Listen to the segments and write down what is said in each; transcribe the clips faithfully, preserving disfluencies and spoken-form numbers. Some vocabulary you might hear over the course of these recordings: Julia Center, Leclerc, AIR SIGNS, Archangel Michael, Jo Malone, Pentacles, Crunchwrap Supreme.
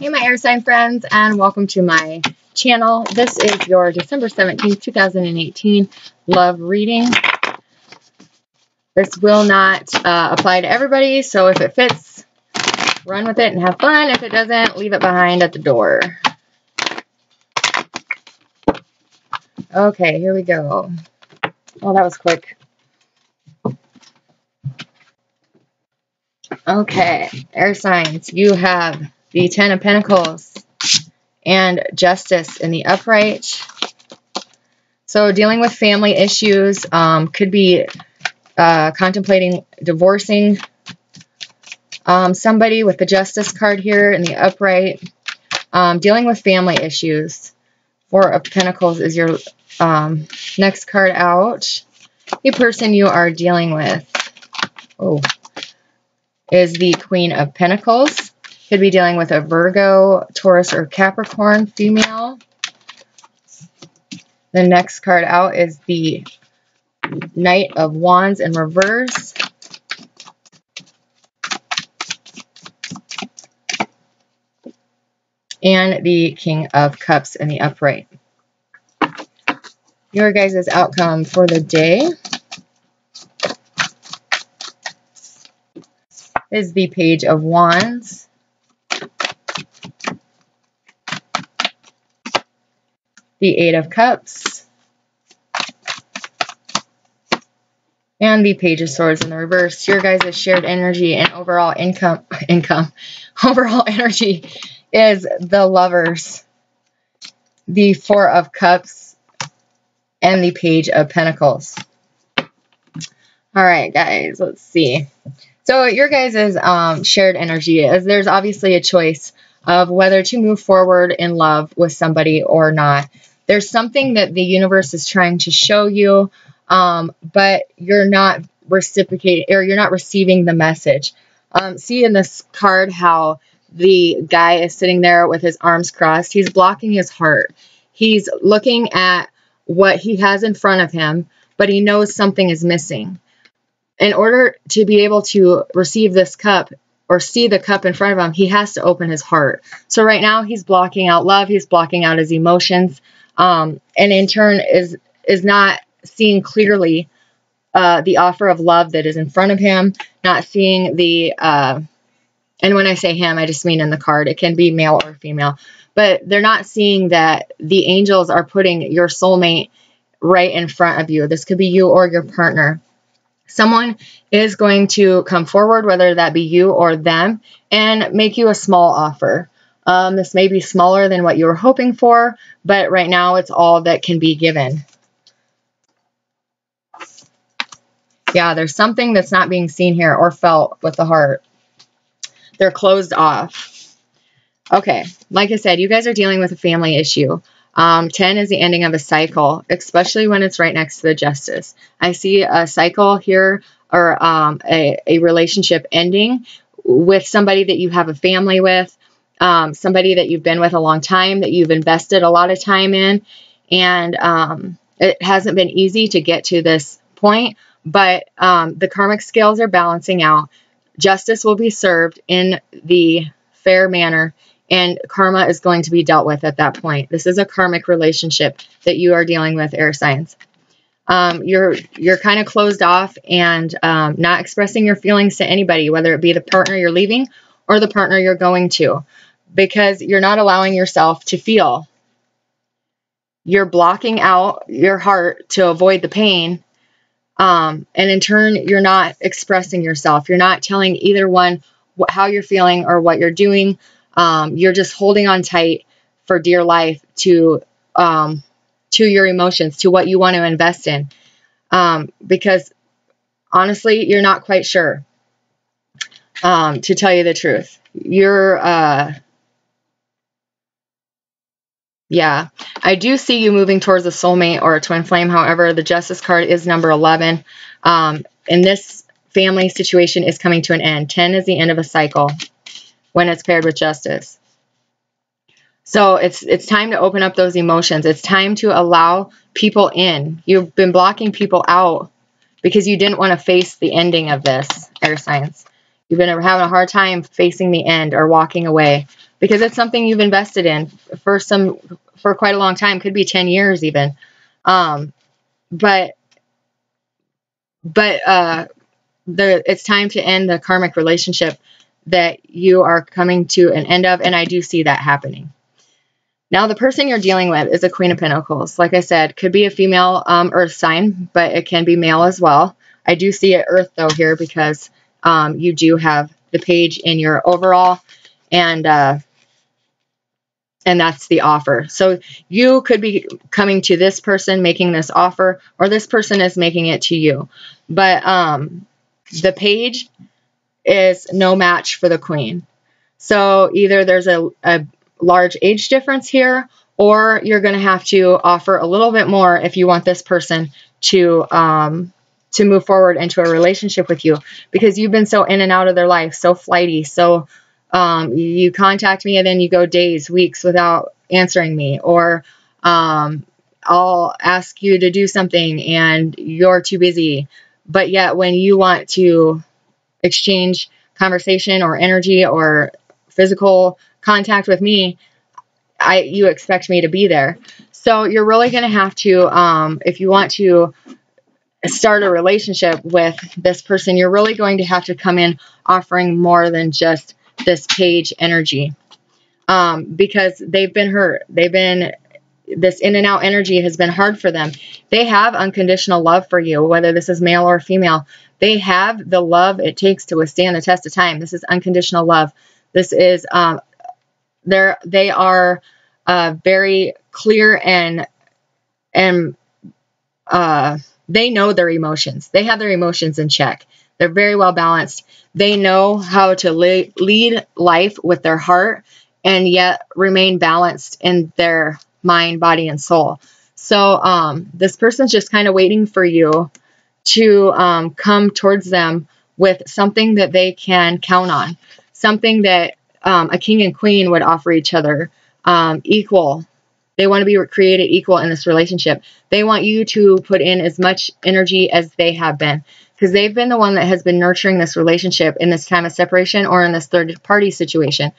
Hey my air sign friends, and welcome to my channel. This is your December seventeenth two thousand eighteen love reading. This will not uh, apply to everybody, so if it fits, run with it and have fun. If it doesn't, leave it behind at the door. Okay, here we go. Oh, that was quick. Okay, air signs, you have the Ten of Pentacles and Justice in the upright. So dealing with family issues, um, could be uh, contemplating divorcing um, somebody with the Justice card here in the upright. Um, dealing with family issues. Four of Pentacles is your um, next card out. The person you are dealing with oh, is the Queen of Pentacles. Could be dealing with a Virgo, Taurus, or Capricorn female. The next card out is the Knight of Wands in reverse. And the King of Cups in the upright. Your guys' outcome for the day is the Page of Wands. The Eight of Cups, and the Page of Swords in the reverse. Your guys' shared energy and overall income, income, overall energy is the Lovers, the Four of Cups, and the Page of Pentacles. All right, guys, let's see. So your guys' um, shared energy is there's obviously a choice of whether to move forward in love with somebody or not. There's something that the universe is trying to show you, um, but you're not reciprocating, or you're not receiving the message. Um, see in this card how the guy is sitting there with his arms crossed. He's blocking his heart. He's looking at what he has in front of him, but he knows something is missing. In order to be able to receive this cup, or see the cup in front of him, he has to open his heart. So right now he's blocking out love. He's blocking out his emotions. Um, and in turn is, is not seeing clearly uh, the offer of love that is in front of him, not seeing the, uh, and when I say him, I just mean in the card, it can be male or female, but they're not seeing that the angels are putting your soulmate right in front of you. This could be you or your partner. Someone is going to come forward, whether that be you or them, and make you a small offer. Um, this may be smaller than what you were hoping for, but right now it's all that can be given. Yeah, there's something that's not being seen here or felt with the heart. They're closed off. Okay, like I said, you guys are dealing with a family issue. Um, ten is the ending of a cycle, especially when it's right next to the Justice. I see a cycle here, or um, a, a relationship ending with somebody that you have a family with, um, somebody that you've been with a long time, that you've invested a lot of time in. And um, it hasn't been easy to get to this point, but um, the karmic scales are balancing out. Justice will be served in the fair manner, and karma is going to be dealt with at that point. This is a karmic relationship that you are dealing with, air signs. Um, you're you're kind of closed off and um, not expressing your feelings to anybody, whether it be the partner you're leaving or the partner you're going to, because you're not allowing yourself to feel. You're blocking out your heart to avoid the pain, um, and in turn, you're not expressing yourself. You're not telling either one wh- how you're feeling or what you're doing. Um, you're just holding on tight for dear life to, um, to your emotions, to what you want to invest in. Um, because honestly, you're not quite sure, um, to tell you the truth. You're, uh, yeah, I do see you moving towards a soulmate or a twin flame. However, the Justice card is number eleven. Um, and this family situation is coming to an end. ten is the end of a cycle when it's paired with Justice. So it's it's time to open up those emotions. It's time to allow people in. You've been blocking people out because you didn't want to face the ending of this, air signs. You've been having a hard time facing the end or walking away because it's something you've invested in for some, for quite a long time, could be ten years even. Um, but, but, uh, the, it's time to end the karmic relationship that you are coming to an end of. And I do see that happening. Now, the person you're dealing with is a Queen of Pentacles. Like I said, could be a female um, earth sign, but it can be male as well. I do see an earth, though, here because um, you do have the page in your overall, and uh, and that's the offer. So you could be coming to this person, making this offer, or this person is making it to you. But um, the page is no match for the Queen. So either there's a... a large age difference here, or you're going to have to offer a little bit more if you want this person to um, to move forward into a relationship with you, because you've been so in and out of their life, so flighty, so um, you contact me and then you go days, weeks without answering me, or um, I'll ask you to do something and you're too busy. But yet when you want to exchange conversation or energy or physical contact with me, I you expect me to be there. So you're really going to have to, um, if you want to start a relationship with this person, you're really going to have to come in offering more than just this page energy, um, because they've been hurt. They've been, this in and out energy has been hard for them. They have unconditional love for you, whether this is male or female. They have the love it takes to withstand the test of time. This is unconditional love. This is, um, They're, they are uh, very clear, and and uh, they know their emotions. They have their emotions in check. They're very well balanced. They know how to le lead life with their heart and yet remain balanced in their mind, body, and soul. So um, this person's just kind of waiting for you to um, come towards them with something that they can count on, something that Um, a king and queen would offer each other. Um, equal. They want to be created equal in this relationship. They want you to put in as much energy as they have been, because they've been the one that has been nurturing this relationship in this time of separation or in this third party situation.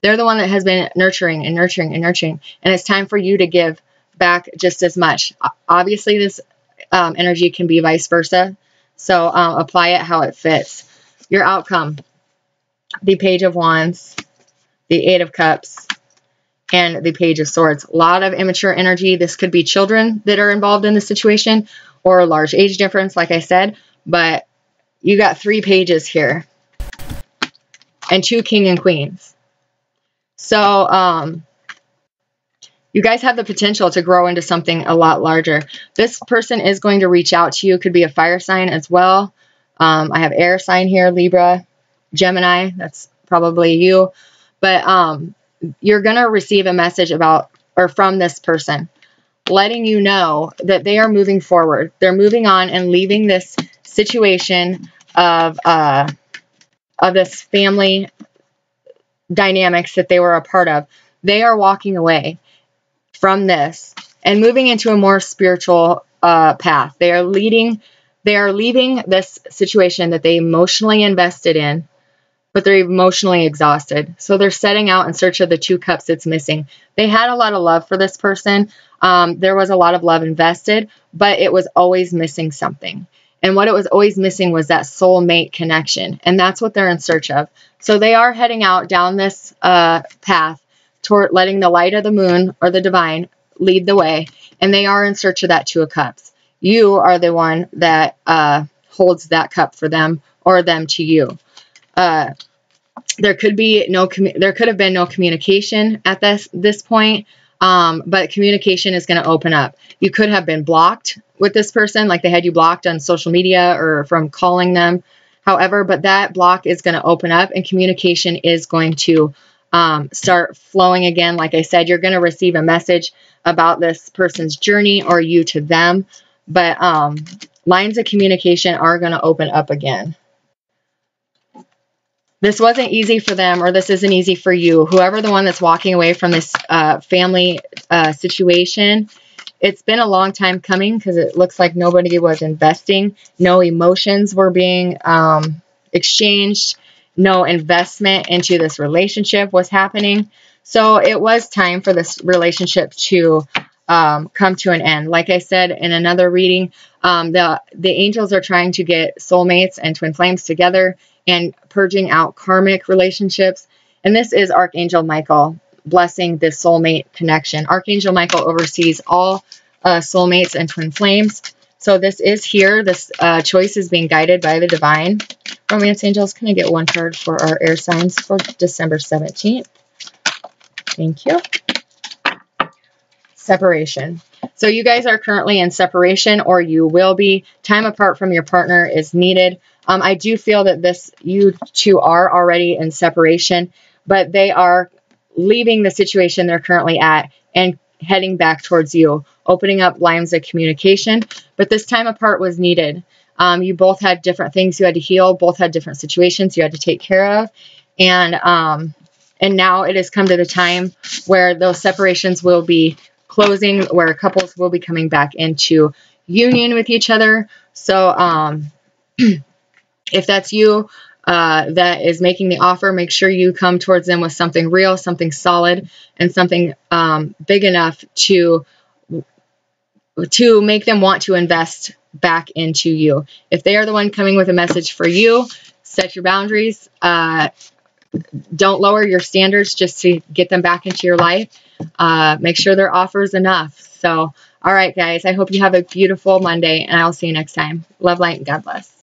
They're the one that has been nurturing and nurturing and nurturing, and it's time for you to give back just as much. Obviously, this um, energy can be vice versa, so um, apply it how it fits. Your outcome: the Page of Wands, the Eight of Cups, and the Page of Swords. A lot of immature energy. This could be children that are involved in the situation, or a large age difference, like I said. But you got three pages here and two king and queens. So um, you guys have the potential to grow into something a lot larger. This person is going to reach out to you. Could be a fire sign as well. Um, I have air sign here, Libra, Gemini. That's probably you. But um, you're going to receive a message about, or from this person, letting you know that they are moving forward. They're moving on and leaving this situation of, uh, of this family dynamics that they were a part of. They are walking away from this and moving into a more spiritual uh, path. They are leading, they are leaving this situation that they emotionally invested in, but they're emotionally exhausted. So they're setting out in search of the two cups that's missing. They had a lot of love for this person. Um, there was a lot of love invested, but it was always missing something. And what it was always missing was that soulmate connection. And that's what they're in search of. So they are heading out down this uh, path toward letting the light of the moon or the divine lead the way. And they are in search of that two of cups. You are the one that uh, holds that cup for them, or them to you. Uh, there could be no, there could have been no communication at this, this point. Um, but communication is going to open up. You could have been blocked with this person, like they had you blocked on social media or from calling them, however, but that block is going to open up and communication is going to, um, start flowing again. Like I said, you're going to receive a message about this person's journey, or you to them, but, um, lines of communication are going to open up again. This wasn't easy for them, or this isn't easy for you. Whoever the one that's walking away from this uh, family uh, situation, it's been a long time coming, because it looks like nobody was investing. No emotions were being um, exchanged. no investment into this relationship was happening. So it was time for this relationship to um, come to an end. Like I said in another reading, um, the, the angels are trying to get soulmates and twin flames together and purging out karmic relationships. And this is Archangel Michael blessing this soulmate connection. Archangel Michael oversees all uh, soulmates and twin flames. So this is here. This uh, choice is being guided by the divine. Romance angels, can I get one card for our air signs for December seventeenth? Thank you. Separation. So you guys are currently in separation, or you will be. Time apart from your partner is needed. Um, I do feel that this, you two are already in separation, but they are leaving the situation they're currently at and heading back towards you, opening up lines of communication. But this time apart was needed. Um, you both had different things you had to heal, both had different situations you had to take care of. And, um, and now it has come to the time where those separations will be closing, where couples will be coming back into union with each other. So um, if that's you uh, that is making the offer, make sure you come towards them with something real, something solid, and something um, big enough to to make them want to invest back into you. If they are the one coming with a message for you, set your boundaries. Uh, don't lower your standards just to get them back into your life. Uh, make sure their offer is enough. So, all right, guys, I hope you have a beautiful Monday, and I'll see you next time. Love, light, and God bless.